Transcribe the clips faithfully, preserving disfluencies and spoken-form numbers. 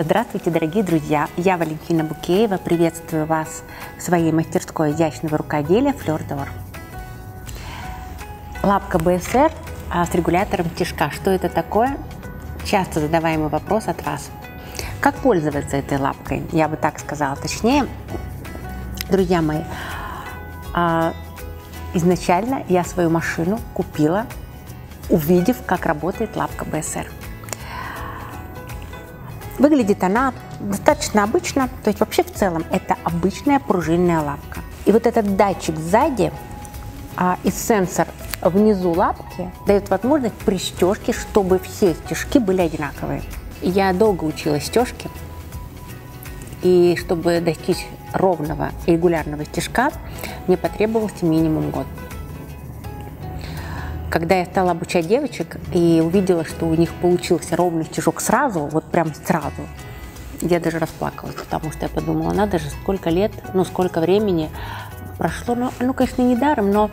Здравствуйте, дорогие друзья! Я Валентина Букеева, приветствую вас в своей мастерской изящного рукоделия Fleur d'Or. Лапка бэ эс эр с регулятором стежка. Что это такое? Часто задаваемый вопрос от вас. Как пользоваться этой лапкой? Я бы так сказала. Точнее, друзья мои, изначально я свою машину купила, увидев, как работает лапка бэ эс эр. Выглядит она достаточно обычно, то есть вообще в целом это обычная пружинная лапка. И вот этот датчик сзади а, и сенсор внизу лапки дает возможность при стежке, чтобы все стежки были одинаковые. Я долго учила стежки, и чтобы достичь ровного и регулярного стежка, мне потребовался минимум год. Когда я стала обучать девочек и увидела, что у них получился ровный стежок сразу, вот прям сразу, я даже расплакалась, потому что я подумала, надо же, сколько лет, ну, сколько времени прошло. Ну, ну конечно, не даром, но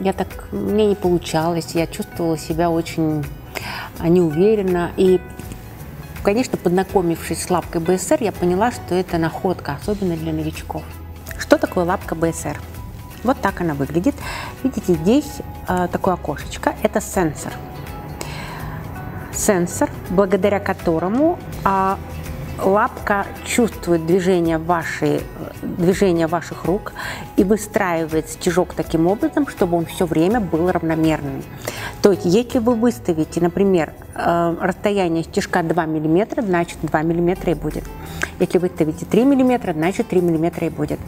я так, мне не получалось, я чувствовала себя очень неуверенно. И, конечно, познакомившись с лапкой бэ эс эр, я поняла, что это находка, особенно для новичков. Что такое лапка бэ эс эр? Вот так она выглядит. Видите, здесь э, такое окошечко. Это сенсор. Сенсор, благодаря которому э, лапка чувствует движение, вашей, движение ваших рук и выстраивает стежок таким образом, чтобы он все время был равномерным. То есть, если вы выставите, например, э, расстояние стежка два миллиметра, значит два миллиметра и будет. Если выставите три миллиметра, значит три миллиметра и будет.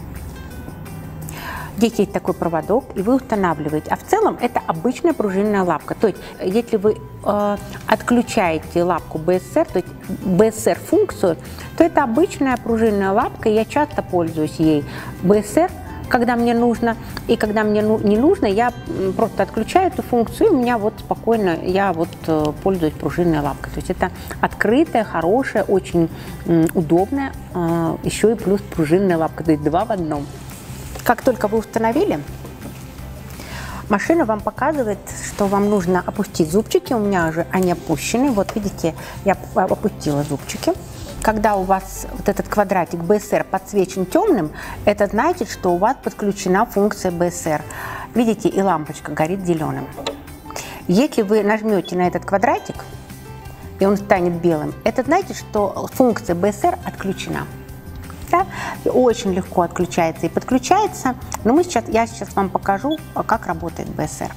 Здесь есть такой проводок, и вы устанавливаете. А в целом это обычная пружинная лапка. То есть, если вы э, отключаете лапку бэ эс эр, то есть бэ эс эр-функцию, то это обычная пружинная лапка, и я часто пользуюсь ей. бэ эс эр, когда мне нужно, и когда мне ну, не нужно, я просто отключаю эту функцию, и у меня вот спокойно, я вот э, пользуюсь пружинной лапкой. То есть это открытая, хорошая, очень э, удобная, э, еще и плюс пружинная лапка, то есть два в одном. Как только вы установили, машина вам показывает, что вам нужно опустить зубчики. У меня уже они опущены. Вот видите, я опустила зубчики. Когда у вас вот этот квадратик бэ эс эр подсвечен темным, это значит, что у вас подключена функция бэ эс эр. Видите, и лампочка горит зеленым. Если вы нажмете на этот квадратик, и он станет белым, это значит, что функция бэ эс эр отключена. Очень легко отключается и подключается. Но мы сейчас, я сейчас вам покажу, как работает бэ эс эр.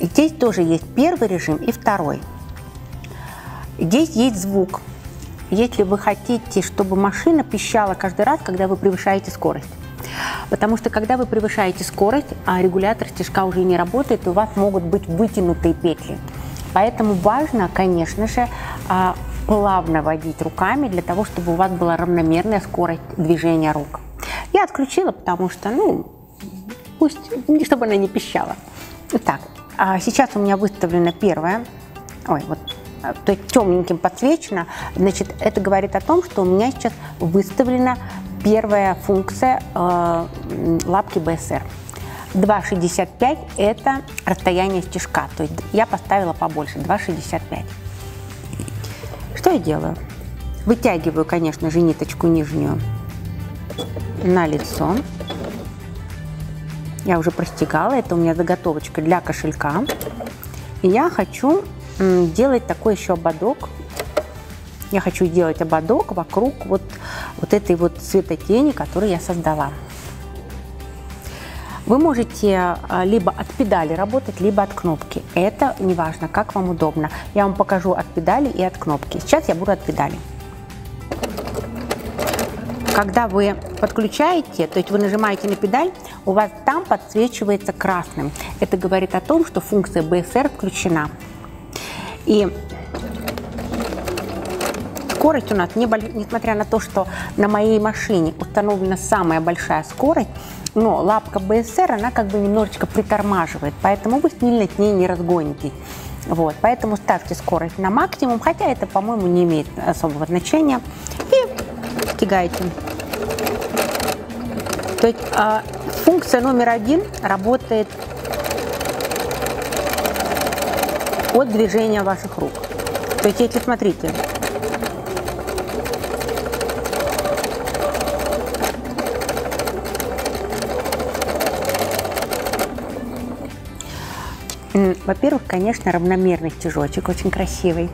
Здесь тоже есть первый режим и второй. Здесь есть звук. Если вы хотите, чтобы машина пищала каждый раз, когда вы превышаете скорость. Потому что когда вы превышаете скорость, а регулятор стежка уже не работает, и у вас могут быть вытянутые петли. Поэтому важно, конечно же, плавно водить руками, для того, чтобы у вас была равномерная скорость движения рук. Я отключила, потому что, ну, пусть, чтобы она не пищала. Итак, сейчас у меня выставлена первая, ой, вот, то есть темненьким подсвечена, значит, это говорит о том, что у меня сейчас выставлена первая функция э, лапки бэ эс эр. два шестьдесят пять – это расстояние стежка, то есть я поставила побольше, два шестьдесят пять. Что я делаю? Вытягиваю, конечно же, ниточку нижнюю на лицо. Я уже простегала, это у меня заготовочка для кошелька. И я хочу делать такой еще ободок. Я хочу сделать ободок вокруг вот, вот этой вот светотени, которую я создала. Вы можете либо от педали работать, либо от кнопки. Это не важно, как вам удобно. Я вам покажу от педали и от кнопки. Сейчас я буду от педали. Когда вы подключаете, то есть вы нажимаете на педаль, у вас там подсвечивается красным. Это говорит о том, что функция бэ эс эр включена. И скорость у нас, несмотря на то, что на моей машине установлена самая большая скорость, но лапка бэ эс эр, она как бы немножечко притормаживает, поэтому вы сильно к ней не разгонитесь. Вот, поэтому ставьте скорость на максимум, хотя это, по-моему, не имеет особого значения. И достигаете. То есть э, функция номер один работает от движения ваших рук. То есть, если смотрите, во-первых, конечно, равномерный стежочек, очень красивый,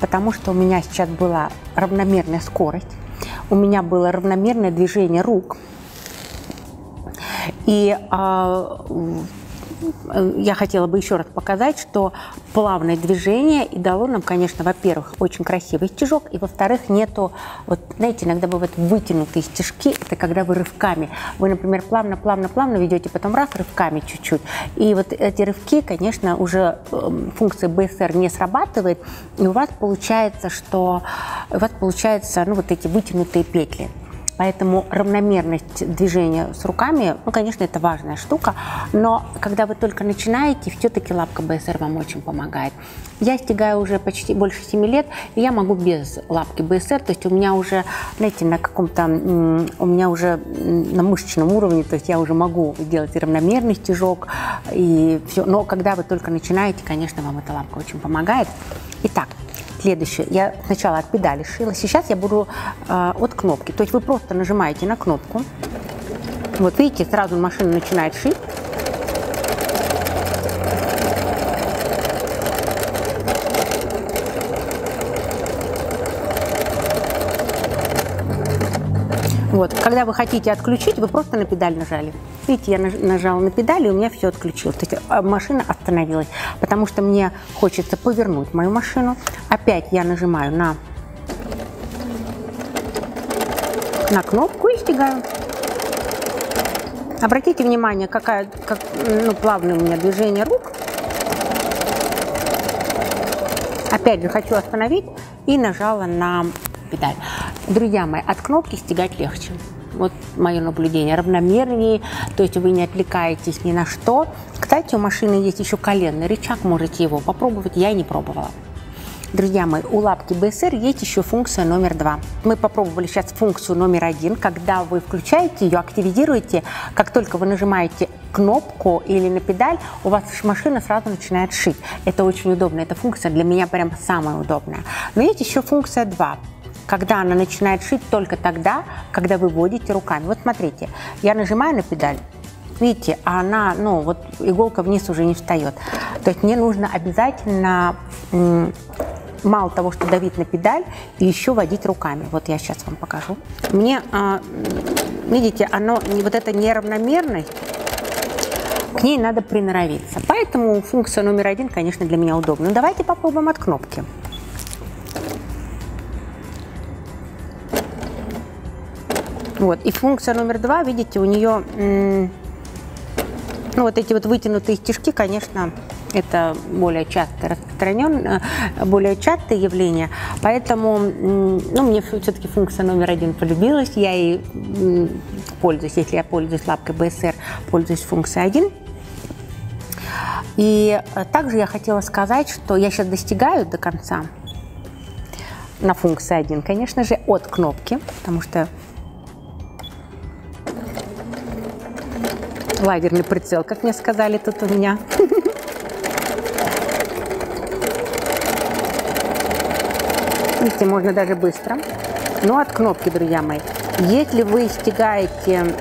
потому что у меня сейчас была равномерная скорость, у меня было равномерное движение рук, и я хотела бы еще раз показать, что плавное движение и дало нам, конечно, во-первых, очень красивый стежок, и во-вторых, нету, вот знаете, иногда бывают вытянутые стежки, это когда вы рывками, вы, например, плавно-плавно-плавно ведете, потом раз, рывками чуть-чуть, и вот эти рывки, конечно, уже функция бэ эс эр не срабатывает, и у вас получается, что у вас получаются, ну, вот эти вытянутые петли. Поэтому равномерность движения с руками, ну, конечно, это важная штука, но когда вы только начинаете, все-таки лапка бэ эс эр вам очень помогает. Я стегаю уже почти больше семи лет, и я могу без лапки бэ эс эр, то есть у меня уже, знаете, на каком-то, у меня уже на мышечном уровне, то есть я уже могу делать и равномерный стежок, и все, но когда вы только начинаете, конечно, вам эта лапка очень помогает. Итак. Следующее. Я сначала от педали шила, сейчас я буду э, от кнопки. То есть вы просто нажимаете на кнопку. Вот видите, сразу машина начинает шить. Вот. Когда вы хотите отключить, вы просто на педаль нажали. Видите, я нажала на педаль, и у меня все отключилось. То есть машина остановилась, потому что мне хочется повернуть мою машину. Опять я нажимаю на, на кнопку и стегаю. Обратите внимание, какая, как, ну, плавное у меня движение рук. Опять же хочу остановить и нажала на педаль. Друзья мои, от кнопки стегать легче. Вот мое наблюдение, равномернее, то есть вы не отвлекаетесь ни на что. Кстати, у машины есть еще коленный рычаг, можете его попробовать, я и не пробовала. Друзья мои, у лапки бэ эс эр есть еще функция номер два. Мы попробовали сейчас функцию номер один, когда вы включаете ее, активизируете, как только вы нажимаете кнопку или на педаль, у вас машина сразу начинает шить. Это очень удобно, эта функция для меня прям самая удобная. Но есть еще функция два, когда она начинает шить только тогда, когда вы водите руками. Вот смотрите, я нажимаю на педаль. Видите, а она, ну, вот иголка вниз уже не встает. То есть мне нужно обязательно, мало того, что давить на педаль, и еще водить руками. Вот я сейчас вам покажу. Мне, видите, оно, вот эта неравномерность, к ней надо приноровиться. Поэтому функция номер один, конечно, для меня удобна. Но давайте попробуем от кнопки. Вот. И функция номер два, видите, у нее... Ну, вот эти вот вытянутые стежки, конечно, это более часто распространенное, более частое явление, поэтому, ну, мне все-таки функция номер один полюбилась, я и пользуюсь, если я пользуюсь лапкой бэ эс эр, пользуюсь функцией один. И также я хотела сказать, что я сейчас достигаю до конца на функции один, конечно же, от кнопки, потому что лазерный прицел, как мне сказали тут у меня. Видите, можно даже быстро. Но от кнопки, друзья мои. Если вы стегаете...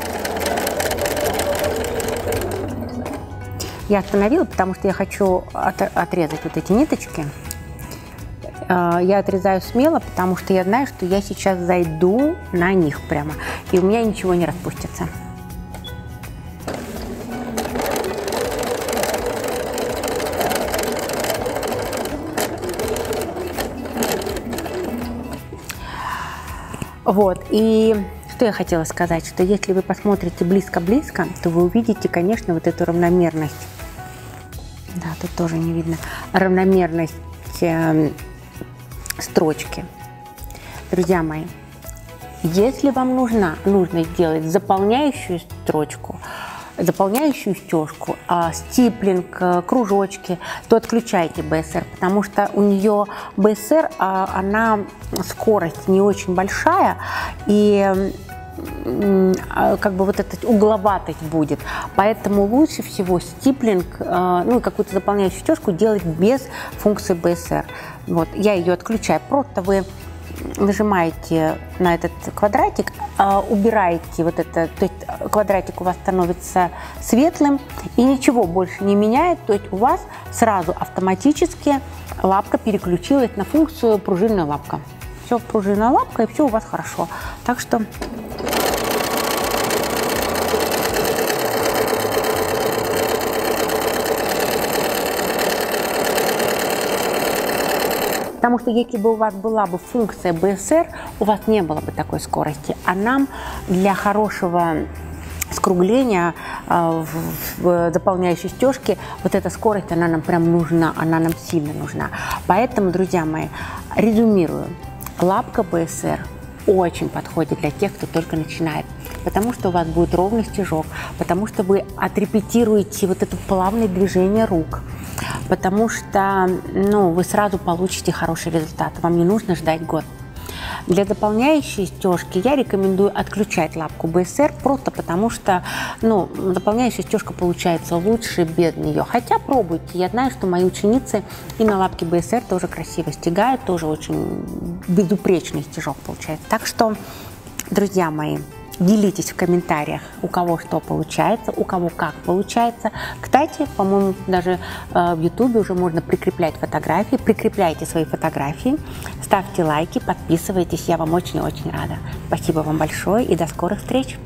Я остановила, потому что я хочу отрезать вот эти ниточки. Я отрезаю смело, потому что я знаю, что я сейчас зайду на них прямо. И у меня ничего не распустится. Вот, и что я хотела сказать, что если вы посмотрите близко-близко, то вы увидите, конечно, вот эту равномерность, да, тут тоже не видно, равномерность э, строчки. Друзья мои, если вам нужно, нужно сделать заполняющую строчку, заполняющую стежку, стиплинг, кружочки, то отключайте бэ эс эр, потому что у нее бэ эс эр, она скорость не очень большая, и как бы вот этот угловатость будет. Поэтому лучше всего стиплинг, ну и какую-то заполняющую стежку делать без функции би эс ар. Вот, я ее отключаю. Просто вы нажимаете на этот квадратик, убираете вот это, то есть квадратик у вас становится светлым и ничего больше не меняет, то есть у вас сразу автоматически лапка переключилась на функцию пружинная лапка. Все, пружинная лапка, и все у вас хорошо. Так что... Потому что если бы у вас была бы функция би эс ар, у вас не было бы такой скорости. А нам для хорошего скругления э, в, в дополняющей стежке вот эта скорость, она нам прям нужна, она нам сильно нужна. Поэтому, друзья мои, резюмирую. Лапка би эс ар очень подходит для тех, кто только начинает. Потому что у вас будет ровный стежок, потому что вы отрепетируете вот это плавное движение рук. Потому что, ну, вы сразу получите хороший результат, вам не нужно ждать год. Для дополняющей стежки я рекомендую отключать лапку би эс ар, просто потому что, ну, дополняющая стежка получается лучше без нее. Хотя пробуйте, я знаю, что мои ученицы и на лапке би эс ар тоже красиво стегают, тоже очень безупречный стежок получается. Так что, друзья мои, делитесь в комментариях, у кого что получается, у кого как получается. Кстати, по-моему, даже э, в ютубе уже можно прикреплять фотографии. Прикрепляйте свои фотографии, ставьте лайки, подписывайтесь. Я вам очень-очень рада. Спасибо вам большое и до скорых встреч!